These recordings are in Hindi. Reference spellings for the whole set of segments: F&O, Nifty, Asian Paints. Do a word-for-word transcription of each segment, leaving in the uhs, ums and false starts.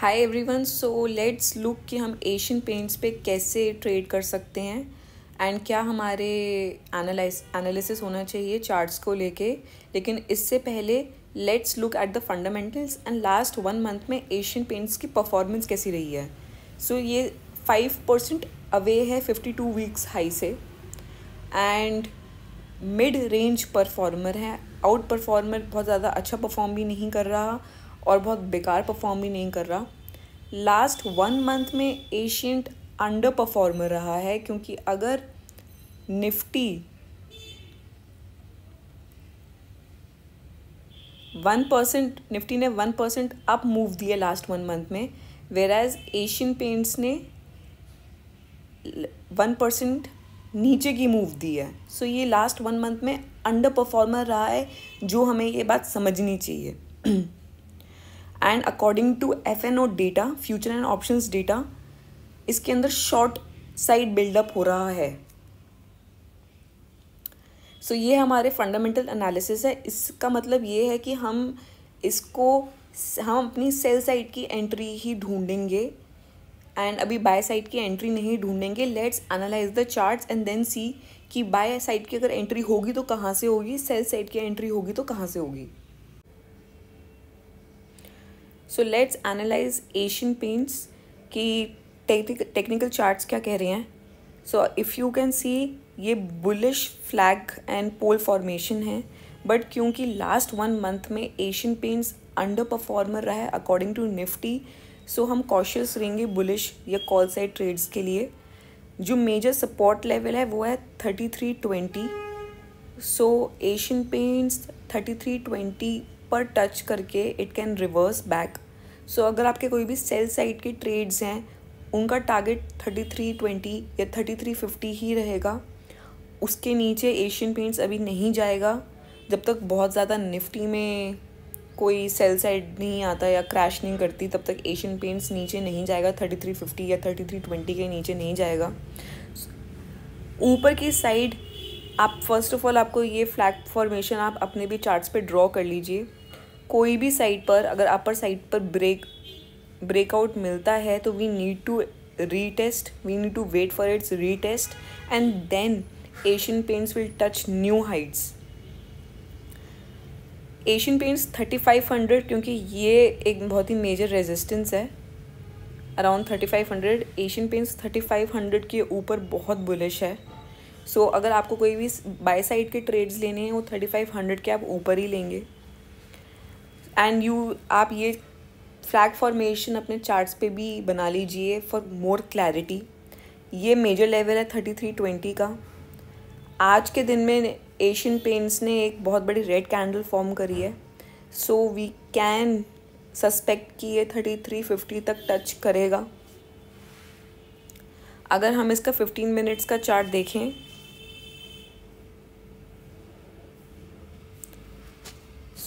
Hi everyone, so let's look कि हम एशियन पेंट्स पे कैसे ट्रेड कर सकते हैं एंड क्या हमारे एनालाइज एनालिसिस होना चाहिए चार्ट्स को लेके। लेकिन इससे पहले let's look at the fundamentals and last one month में एशियन पेंट्स की परफॉर्मेंस कैसी रही है। सो so, ये फाइव परसेंट अवे है फिफ्टी टू वीक्स हाई से एंड मिड रेंज परफॉर्मर है। आउट परफॉर्मर बहुत ज़्यादा अच्छा परफॉर्म भी नहीं कर रहा और बहुत बेकार परफॉर्म भी नहीं कर रहा। लास्ट वन मंथ में एशियन अंडर परफॉर्मर रहा है, क्योंकि अगर निफ्टी वन परसेंट निफ्टी ने वन परसेंट अप मूव दिया लास्ट वन मंथ में, वेयर एज एशियन पेंट्स ने वन परसेंट नीचे की मूव दी है। सो ये लास्ट वन मंथ में अंडर परफॉर्मर रहा है, जो हमें ये बात समझनी चाहिए। And according to F N O data, future and options data, इसके अंदर शॉर्ट साइड बिल्डअप हो रहा है। सो so, ये हमारे फंडामेंटल एनालिसिस है। इसका मतलब ये है कि हम इसको हम अपनी सेल साइड की एंट्री ही ढूंढेंगे एंड अभी बाय साइड की एंट्री नहीं ढूंढेंगे। Let's analyze the charts and then see कि बाय साइड की अगर एंट्री होगी तो कहाँ से होगी, सेल साइड की एंट्री होगी तो कहाँ से होगी। So let's analyze Asian Paints की टेक्निकल चार्ट्स क्या कह रहे हैं। So if you can see, ये bullish flag and pole formation है, बट क्योंकि लास्ट वन मंथ में एशियन पेंट्स अंडर परफॉर्मर रहा है अकॉर्डिंग टू निफ्टी, सो हम कॉशियस रहेंगे बुलिश या कॉल साइड ट्रेड्स के लिए। जो मेजर सपोर्ट लेवल है वो है thirty three twenty. So Asian Paints thirty three twenty पर टच करके it can reverse back. So अगर आपके कोई भी सेल साइड के ट्रेड्स हैं, उनका टारगेट थर्टी थ्री ट्वेंटी या थर्टी थ्री फिफ्टी ही रहेगा। उसके नीचे एशियन पेंट्स अभी नहीं जाएगा जब तक बहुत ज़्यादा निफ्टी में कोई सेल साइड नहीं आता या क्रैश नहीं करती, तब तक एशियन पेंट्स नीचे नहीं जाएगा। थर्टी थ्री फिफ्टी या थर्टी थ्री ट्वेंटी के नीचे नहीं जाएगा। ऊपर की साइड आप फर्स्ट ऑफ ऑल आपको ये फ्लैग फॉर्मेशन आप अपने भी चार्ट्स पे ड्रॉ कर लीजिए। कोई भी साइड पर अगर अपर साइड पर ब्रेक ब्रेकआउट मिलता है तो we need to retest, we need to wait for its retest and then Asian Paints will touch new Heights. Asian Paints thirty five hundred, क्योंकि ये एक बहुत ही मेजर रेजिस्टेंस है around thirty five hundred. Asian Paints thirty five hundred के ऊपर बहुत बुलिश है। सो so, अगर आपको कोई भी बाय साइड के ट्रेड्स लेने हैं वो थर्टी फाइव हंड्रेड के आप ऊपर ही लेंगे। एंड यू आप ये फ्लैग फॉर्मेशन अपने चार्ट्स पे भी बना लीजिए फॉर मोर क्लैरिटी। ये मेजर लेवल है थर्टी थ्री ट्वेंटी का। आज के दिन में एशियन पेंट्स ने एक बहुत बड़ी रेड कैंडल फॉर्म करी है, सो वी कैन सस्पेक्ट कि ये थर्टी थ्री फिफ्टी तक टच करेगा। अगर हम इसका फिफ्टीन मिनट्स का चार्ट देखें,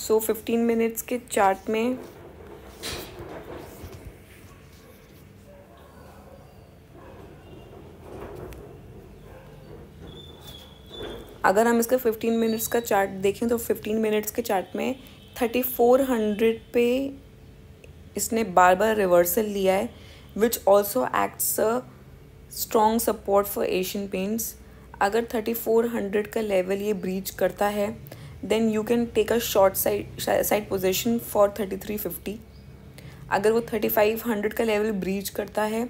सो so, फिफ्टीन मिनट्स के चार्ट में अगर हम इसका फिफ्टीन मिनट्स का चार्ट देखें तो फिफ्टीन मिनट्स के चार्ट में थर्टी फोर हंड्रेड पे इसने बार बार रिवर्सल लिया है, which also acts a strong support for Asian Paints. अगर थर्टी फोर हंड्रेड का लेवल ये ब्रीच करता है then you can take a short side side position for thirty three fifty. अगर वो थर्टी फाइव हंड्रेड का लेवल ब्रीच करता है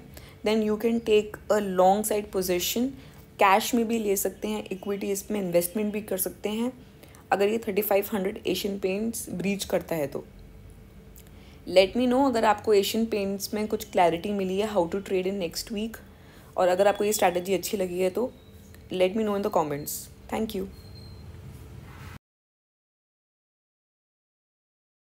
then you can take a long side position. Cash में भी ले सकते हैं, इक्विटीज में इन्वेस्टमेंट भी कर सकते हैं अगर ये thirty five hundred Asian Paints breach करता है तो। लेट मी नो अगर आपको एशियन पेंट्स में कुछ क्लैरिटी मिली है how to trade in next week, और अगर आपको ये स्ट्रैटेजी अच्छी लगी है तो let me know in the comments. Thank you.